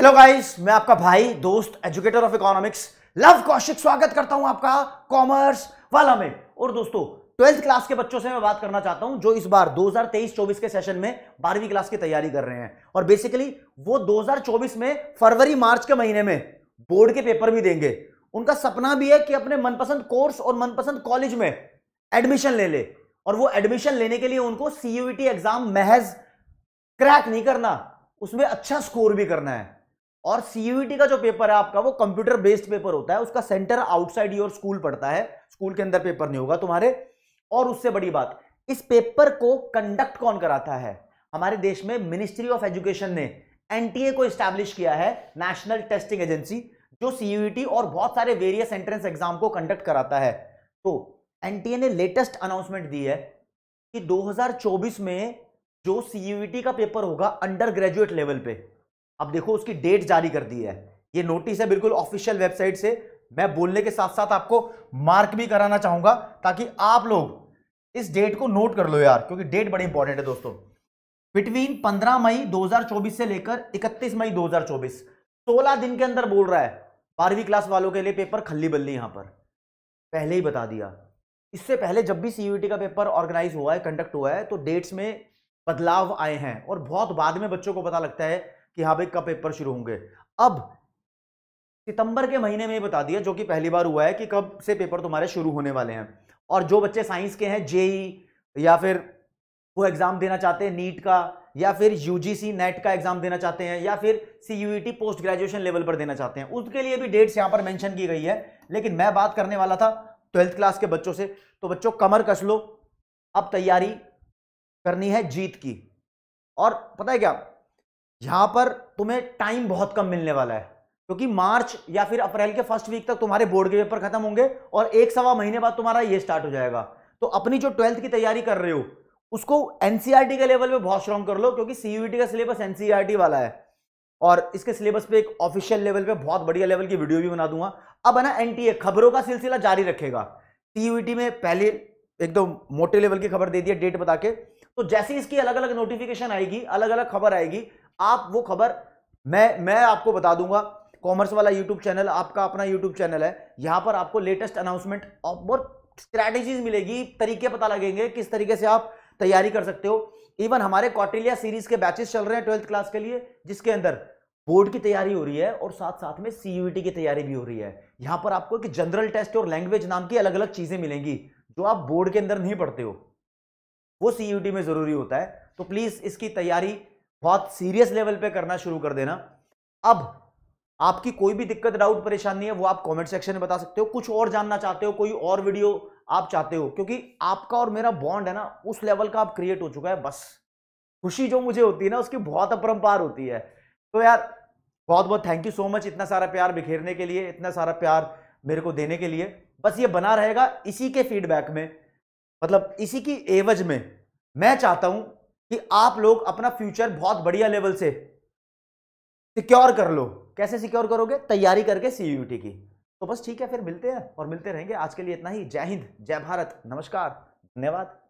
Hello guys, मैं आपका भाई दोस्त educator of economics Luv Kaushik स्वागत करता हूं आपका कॉमर्स वाला में। और दोस्तों, 12th क्लास के बच्चों से मैं बात करना चाहता हूं जो इस बार 2023-24 के सेशन में 12वीं क्लास की तैयारी कर रहे हैं। और बेसिकली वो 2024 में फरवरी मार्च के महीने में बोर्ड के पेपर भी देंगे। उनका सपना भी है कि अपने मनपसंद कोर्स और मनपसंद कॉलेज में एडमिशन ले ले, और वो एडमिशन लेने के लिए उनको CUET एग्जाम महज क्रैक नहीं करना, उसमें अच्छा स्कोर भी करना है। और CUET का जो पेपर है आपका, वो कंप्यूटर बेस्ड पेपर होता है। उसका सेंटर आउटसाइड योर स्कूल पड़ता है, स्कूल के अंदर पेपर नहीं होगा तुम्हारे। और उससे बड़ी बात, इस पेपर को कंडक्ट कौन कराता है? हमारे देश में मिनिस्ट्री ऑफ एजुकेशन ने NTA को एस्टैब्लिश किया है, नेशनल टेस्टिंग एजेंसी, जो CUET और बहुत सारे वेरियस एंट्रेंस एग्जाम को कंडक्ट कराता है। तो NTA ने लेटेस्ट अनाउंसमेंट दी है कि 2024 में जो CUET का पेपर होगा अंडर ग्रेजुएट लेवल पे, अब देखो उसकी डेट जारी कर दी है। ये नोटिस है बिल्कुल ऑफिशियल वेबसाइट से। मैं बोलने के साथ साथ आपको मार्क भी कराना चाहूंगा ताकि आप लोग इस डेट को नोट कर लो यार, क्योंकि डेट बड़ी इंपॉर्टेंट है दोस्तों। बिटवीन 15 मई 2024 से लेकर 31 मई 2024, 16 दिन के अंदर बोल रहा है 12वीं क्लास वालों के लिए पेपर खल्ली बल्ली। यहां पर पहले ही बता दिया, इससे पहले जब भी CUET का पेपर ऑर्गेनाइज हुआ है, कंडक्ट हुआ है, तो डेट्स में बदलाव आए हैं और बहुत बाद में बच्चों को पता लगता है कि हाँ भाई कब पेपर शुरू होंगे। अब सितंबर के महीने में बता दिया, जो कि पहली बार हुआ है कि कब से पेपर तुम्हारे शुरू होने वाले हैं। और जो बच्चे साइंस के हैं, JEE या फिर वो एग्जाम देना चाहते हैं NEET का, या फिर UGC NET का एग्जाम देना चाहते हैं, या फिर CUET पोस्ट ग्रेजुएशन लेवल पर देना चाहते हैं, उसके लिए भी डेट्स यहां पर मेंशन की गई है। लेकिन मैं बात करने वाला था 12th क्लास के बच्चों से। तो बच्चों कमर कस लो, अब तैयारी करनी है जीत की। और पता है क्या, यहां पर तुम्हें टाइम बहुत कम मिलने वाला है, क्योंकि मार्च या फिर अप्रैल के फर्स्ट वीक तक तुम्हारे बोर्ड के पेपर खत्म होंगे और एक सवा महीने बाद तुम्हारा ये स्टार्ट हो जाएगा। तो अपनी जो 12th की तैयारी कर रहे हो उसको NCERT के लेवल पे बहुत स्ट्रांग कर लो, क्योंकि CUET का सिलेबस NCERT वाला है। और इसके सिलेबस पे एक ऑफिशियल लेवल पे बहुत बढ़िया लेवल की वीडियो भी बना दूंगा। अब है ना, NTA खबरों का सिलसिला जारी रखेगा। CUET में पहले एकदम मोटे लेवल की खबर दे दी है डेट बता के, तो जैसे इसकी अलग अलग नोटिफिकेशन आएगी, अलग अलग खबर आएगी, आप वो खबर मैं आपको बता दूंगा। कॉमर्स वाला यूट्यूब चैनल आपका अपना यूट्यूब चैनल है, यहाँ पर आपको लेटेस्ट अनाउंसमेंट और स्ट्रैटेजीज मिलेगी, तरीके पता लगेंगे किस तरीके से आप तैयारी कर सकते हो। इवन हमारे कौटिल्या सीरीज के बैचेस चल रहे हैं 12th क्लास के लिए, जिसके अंदर बोर्ड की तैयारी हो रही है और साथ साथ में CUET की तैयारी भी हो रही है। यहाँ पर आपको एक जनरल टेस्ट और लैंग्वेज नाम की अलग अलग चीजें मिलेंगी जो आप बोर्ड के अंदर नहीं पढ़ते हो, वो CUET में जरूरी होता है। तो प्लीज इसकी तैयारी बहुत सीरियस लेवल पे करना शुरू कर देना। अब आपकी कोई भी दिक्कत, डाउट, परेशानी है वो आप कमेंट सेक्शन में बता सकते हो। कुछ और जानना चाहते हो, कोई और वीडियो आप चाहते हो, क्योंकि आपका और मेरा बॉन्ड है ना उस लेवल का आप क्रिएट हो चुका है। बस खुशी जो मुझे होती है ना उसकी बहुत अपरंपार होती है। तो यार बहुत बहुत थैंक यू सो मच, इतना सारा प्यार बिखेरने के लिए, इतना सारा प्यार मेरे को देने के लिए। बस ये बना रहेगा, इसी के फीडबैक में, मतलब इसी की एवज में मैं चाहता हूं कि आप लोग अपना फ्यूचर बहुत बढ़िया लेवल से सिक्योर कर लो। कैसे सिक्योर करोगे? तैयारी करके CUET की। तो बस ठीक है, फिर मिलते हैं और मिलते रहेंगे। आज के लिए इतना ही। जय हिंद, जय भारत, नमस्कार, धन्यवाद।